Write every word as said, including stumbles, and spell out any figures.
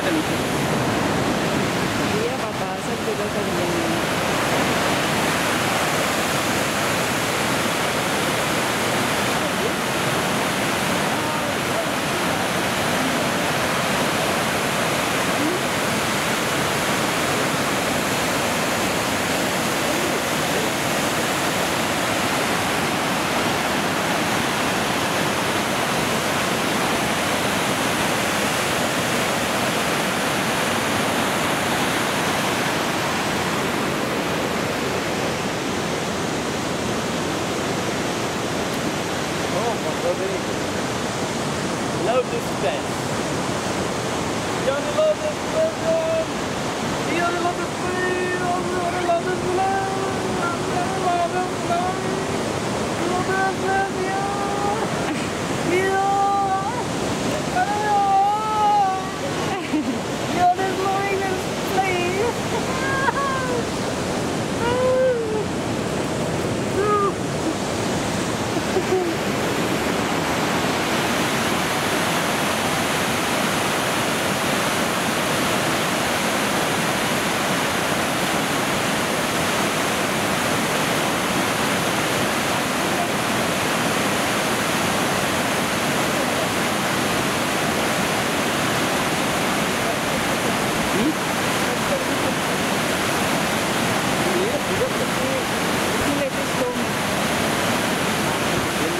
किधर का लीजिए भैया पापा सब जगह का मिलेंगे। Love this fence. Don't love this person. You don't love this place. You don't love this love. You don't love this love. You don't love this love.